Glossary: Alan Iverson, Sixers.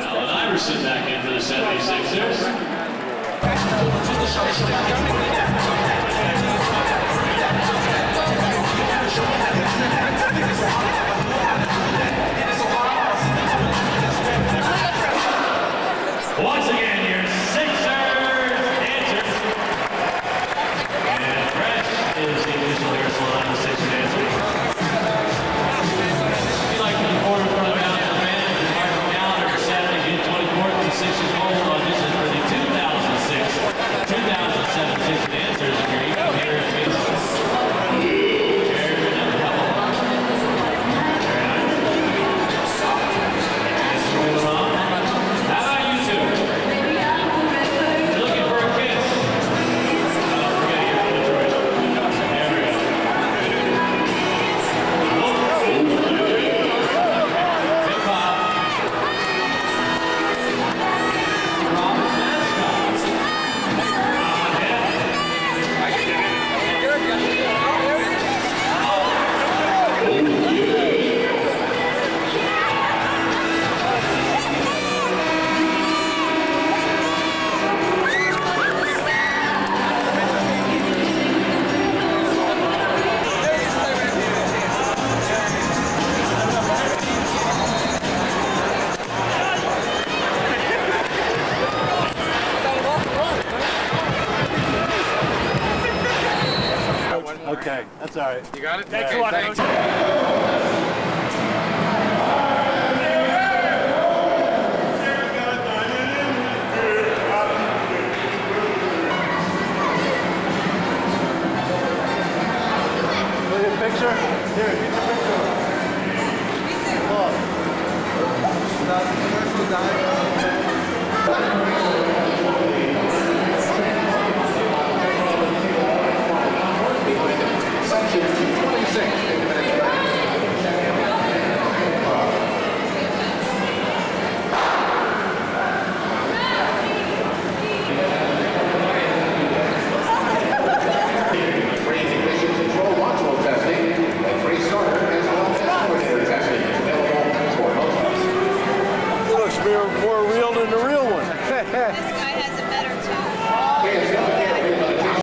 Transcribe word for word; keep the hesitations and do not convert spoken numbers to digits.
Alan Iverson back in for the seventy-sixers. Once again, your Sixers answer. And Fresh is the official air salon, the Sixers answer. Sixers Mobile audition for the two thousand six two thousand seven Sixers Answers. If you're even here, please. Jared and a couple. Very nice. Moving on. How about you two? You're looking for a kiss. Oh, forget it. You're in Detroit. There we go. Okay. Hip hop. Okay, that's all right. You got it? Next one. Thanks. Need a picture? Here, get your picture. Me too. Look. Stop. First to die. More real than the real one.